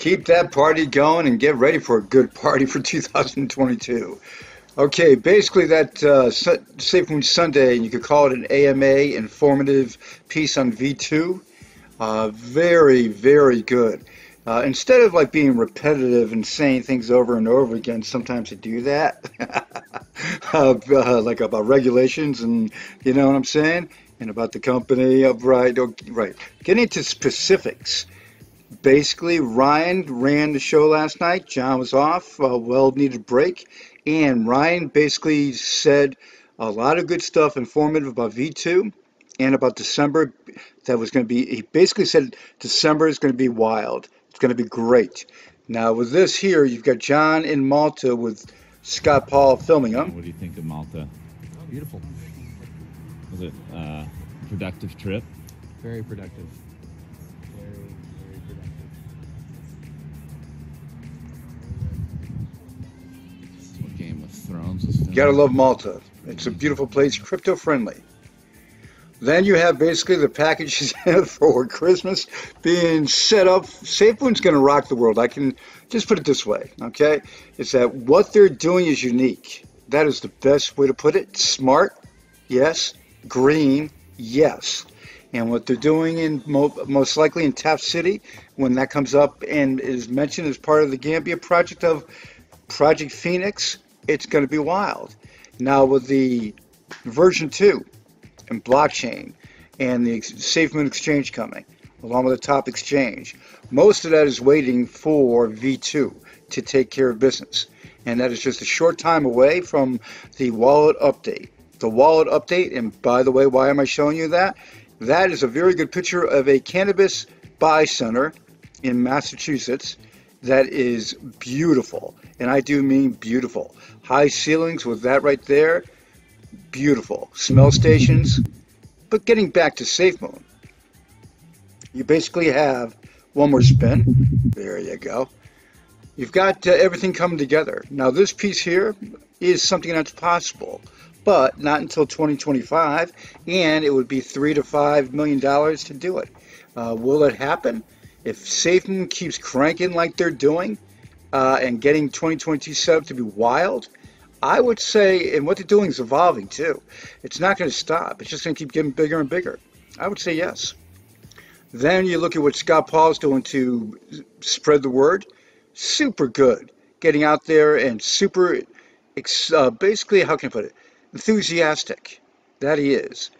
Keep that party going and get ready for a good party for 2022. Okay, basically that SafeMoon Sunday, you could call it an AMA, informative piece on V2. Very, very good. Instead of like being repetitive and saying things over and over again, sometimes I do that, like about regulations and you know what I'm saying, and about the company, right. Getting into specifics. Basically, Ryan ran the show last night. John was off, a well-needed break, and Ryan basically said a lot of good stuff, informative about V2 and about December. That was going to be, he basically said December is going to be wild. It's going to be great. Now with this here, you've got John in Malta with Scott Paul filming him. What do you think of Malta? Oh, beautiful. Was it a productive trip? Very productive. You gotta love Malta. It's a beautiful place, crypto friendly. Then you have basically the packages for Christmas being set up. SafeMoon's gonna rock the world. I can just put it this way, okay? It's that what they're doing is unique. That is the best way to put it. Smart, yes. Green, yes. And what they're doing in most likely in Taft City, when that comes up and is mentioned as part of the Gambia project of Project Phoenix, it's going to be wild. Now with the version 2 and blockchain and the SafeMoon exchange coming, along with the top exchange, most of that is waiting for V2 to take care of business. And that is just a short time away from the wallet update. The wallet update, and by the way, why am I showing you that? That is a very good picture of a cannabis buy center in Massachusetts. That is beautiful, and I do mean beautiful. High ceilings with that right there, beautiful. Smell stations. But getting back to SafeMoon, you basically have one more spin. There you go. You've got everything coming together. Now this piece here is something that's possible, but not until 2025, and it would be $3 to $5 million to do it. Will it happen? If SafeMoon keeps cranking like they're doing and getting 2022 set up to be wild, I would say, and what they're doing is evolving too. It's not going to stop. It's just going to keep getting bigger and bigger. I would say yes. Then you look at what Scott Paul's doing to spread the word. Super good. Getting out there and super, basically, how can I put it? Enthusiastic. That he is.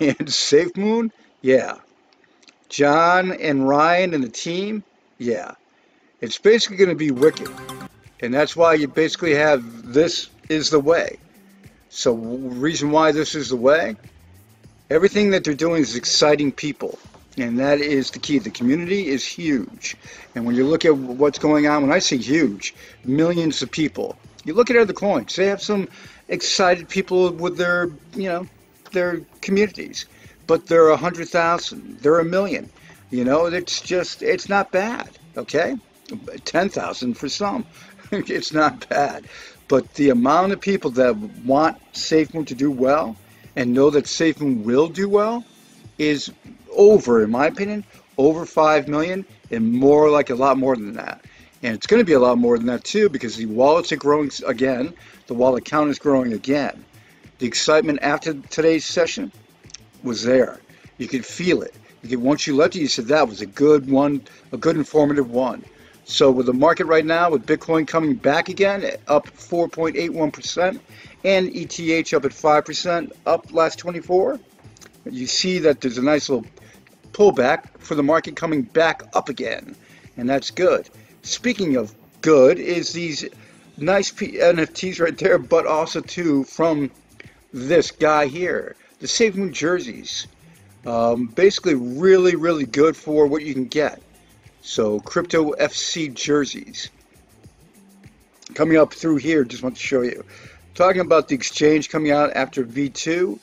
And SafeMoon, yeah. John and Ryan and the team, yeah, it's basically going to be wicked, and that's why you basically have this is the way. So reason why this is the way, everything that they're doing is exciting people, and that is the key. The community is huge, and when you look at what's going on, when I say huge, millions of people, you look at other coins, they have some excited people with their, you know, their communities. But there are 100,000, there are 1 million, you know, it's just, it's not bad, okay? 10,000 for some, it's not bad. But the amount of people that want SafeMoon to do well and know that SafeMoon will do well is over, in my opinion, over 5 million and more, like a lot more than that. And it's going to be a lot more than that too, because the wallets are growing again, the wallet count is growing again. The excitement after today's session was there. You could feel it. You could, once you left it, you said that was a good one, a good informative one. So with the market right now, with Bitcoin coming back again, up 4.81%, and ETH up at 5%, up last 24, you see that there's a nice little pullback for the market coming back up again, and that's good. Speaking of good, is these nice NFTs right there, but also too from this guy here. The SafeMoon jerseys, basically really, really good for what you can get. So Crypto FC jerseys. Coming up through here, just want to show you. Talking about the exchange coming out after V2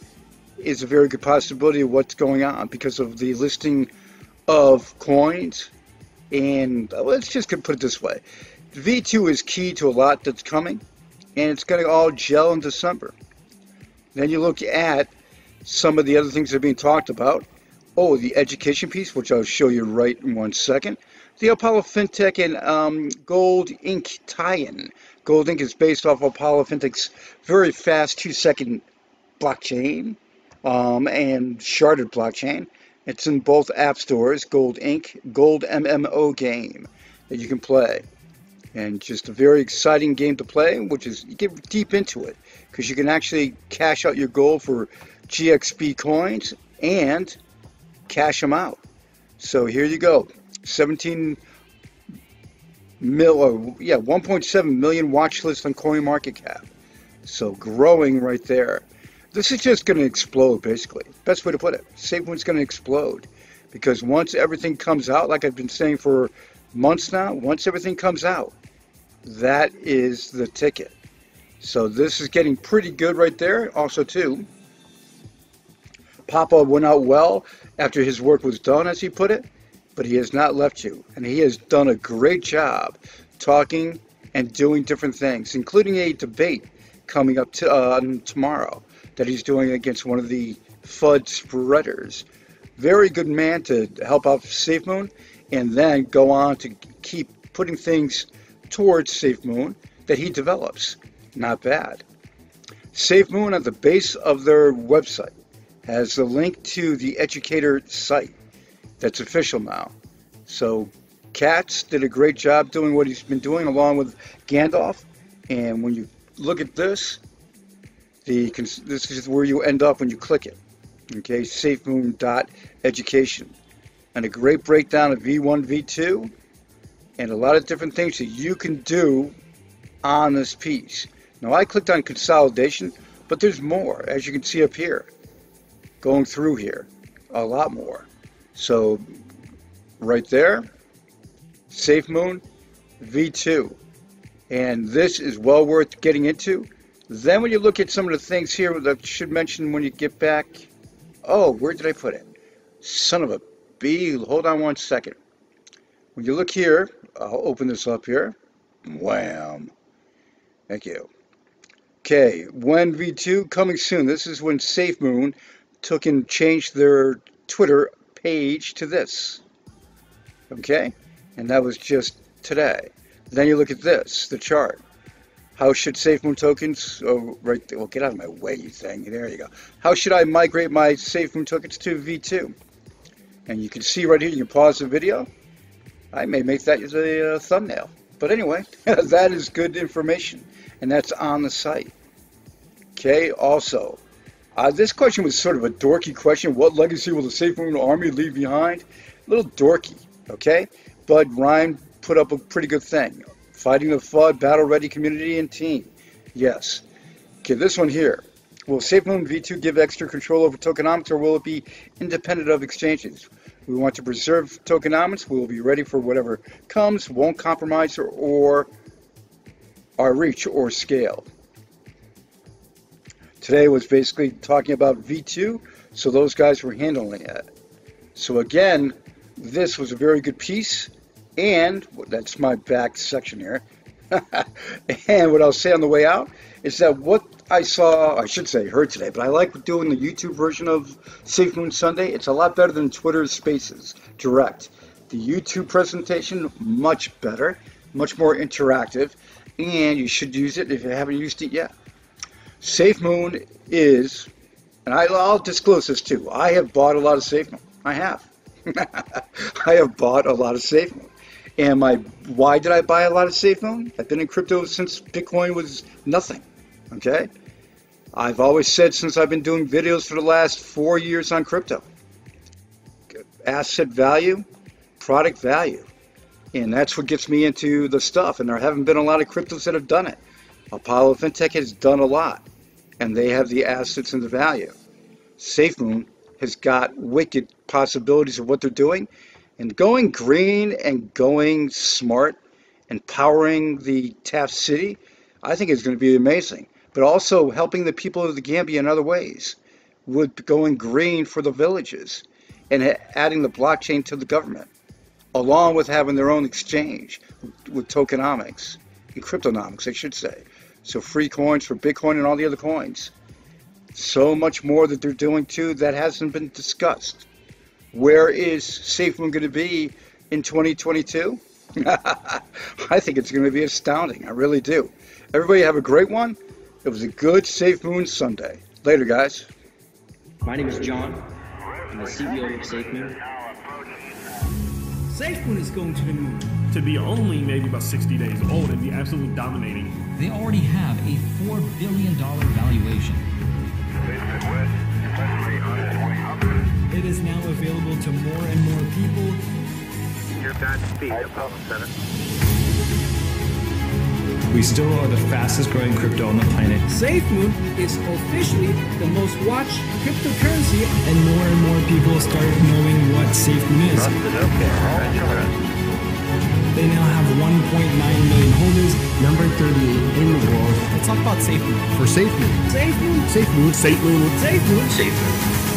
is a very good possibility of what's going on because of the listing of coins. And let's just put it this way. V2 is key to a lot that's coming, and it's going to all gel in December. Then you look at some of the other things that are being talked about. Oh, the education piece, which I'll show you right in 1 second. the Apollo Fintech and Gold Inc. tie-in. Gold Inc. is based off Apollo Fintech's very fast 2-second blockchain and sharded blockchain. It's in both app stores, Gold Inc., Gold MMO game that you can play. And just a very exciting game to play, which is, you get deep into it, because you can actually cash out your gold for GXP coins and cash them out. So here you go, 1.7 million watch lists on Coin Market Cap. So growing right there. This is just going to explode, basically. Best way to put it. SafeMoon's going to explode, because once everything comes out, like I've been saying for months now, once everything comes out, that is the ticket. So this is getting pretty good right there. Also, too, Papa went out well after his work was done, as he put it, but he has not left you, and he has done a great job talking and doing different things, including a debate coming up tomorrow that he's doing against one of the FUD spreaders. Very good man to help out SafeMoon, and then go on to keep putting things towards SafeMoon that he develops. Not bad. SafeMoon, at the base of their website, has the link to the educator site that's official now. So Katz did a great job doing what he's been doing along with Gandalf, and when you look at this, this is where you end up when you click it. Okay, safemoon.education. And a great breakdown of V1, V2, and a lot of different things that you can do on this piece. Now, I clicked on consolidation, but there's more, as you can see up here, going through here, a lot more. So right there, SafeMoon, V2. And this is well worth getting into. Then when you look at some of the things here that I should mention when you get back. Oh, where did I put it? Son of a bee. Hold on one second. When you look here, I'll open this up here. Wham. Thank you. Okay, when V2 coming soon. This is when SafeMoon took and changed their Twitter page to this. Okay? And that was just today. Then you look at this, the chart. How should SafeMoon tokens, oh, right there, well, get out of my way, you thing, there you go. How should I migrate my SafeMoon tokens to V2? And you can see right here, you can pause the video. I may make that as a thumbnail. But anyway, that is good information, and that's on the site. Okay, also, this question was sort of a dorky question. What legacy will the SafeMoon army leave behind? A little dorky, okay? But Ryan put up a pretty good thing. Fighting the FUD, battle-ready community and team. Yes. Okay, this one here. Will SafeMoon V2 give extra control over tokenomics, or will it be independent of exchanges? We want to preserve tokenomics. We'll be ready for whatever comes. Won't compromise or our reach or scale. Today was basically talking about V2, so those guys were handling it. So again, this was a very good piece. And well, that's my back section here. And what I'll say on the way out is that what I saw, I should say heard today, but I like doing the YouTube version of SafeMoon Sunday. It's a lot better than Twitter Spaces direct. The YouTube presentation, much better, much more interactive, and you should use it if you haven't used it yet. SafeMoon is, and I'll disclose this too, I have bought a lot of SafeMoon. I have. I have bought a lot of SafeMoon. And why did I buy a lot of SafeMoon? I've been in crypto since Bitcoin was nothing, okay? I've always said, since I've been doing videos for the last 4 years on crypto, asset value, product value. And that's what gets me into the stuff. And there haven't been a lot of cryptos that have done it. Apollo Fintech has done a lot, and they have the assets and the value. SafeMoon has got wicked possibilities of what they're doing. And going green and going smart and powering the Taft City, I think is going to be amazing. But also helping the people of the Gambia in other ways with going green for the villages and adding the blockchain to the government, along with having their own exchange with tokenomics and cryptonomics, I should say. So free coins for Bitcoin and all the other coins. So much more that they're doing too that hasn't been discussed. Where is SafeMoon going to be in 2022? I think it's going to be astounding. I really do. Everybody have a great one. It was a good SafeMoon Sunday. Later, guys. My name is John. I'm the CEO of SafeMoon. SafeMoon is going to the moon. To be only maybe about 60 days old and be absolutely dominating. They already have a $4 billion valuation. It is now available to more and more people. You're bad speed, Apollo 7. We still are the fastest growing crypto on the planet. SafeMoon is officially the most watched cryptocurrency. And more people start knowing what SafeMoon is. They now have 1.9 million holders, number 38 in the world. Let's talk about SafeMoon. For SafeMoon. SafeMoon. SafeMoon. SafeMoon. SafeMoon. SafeMoon.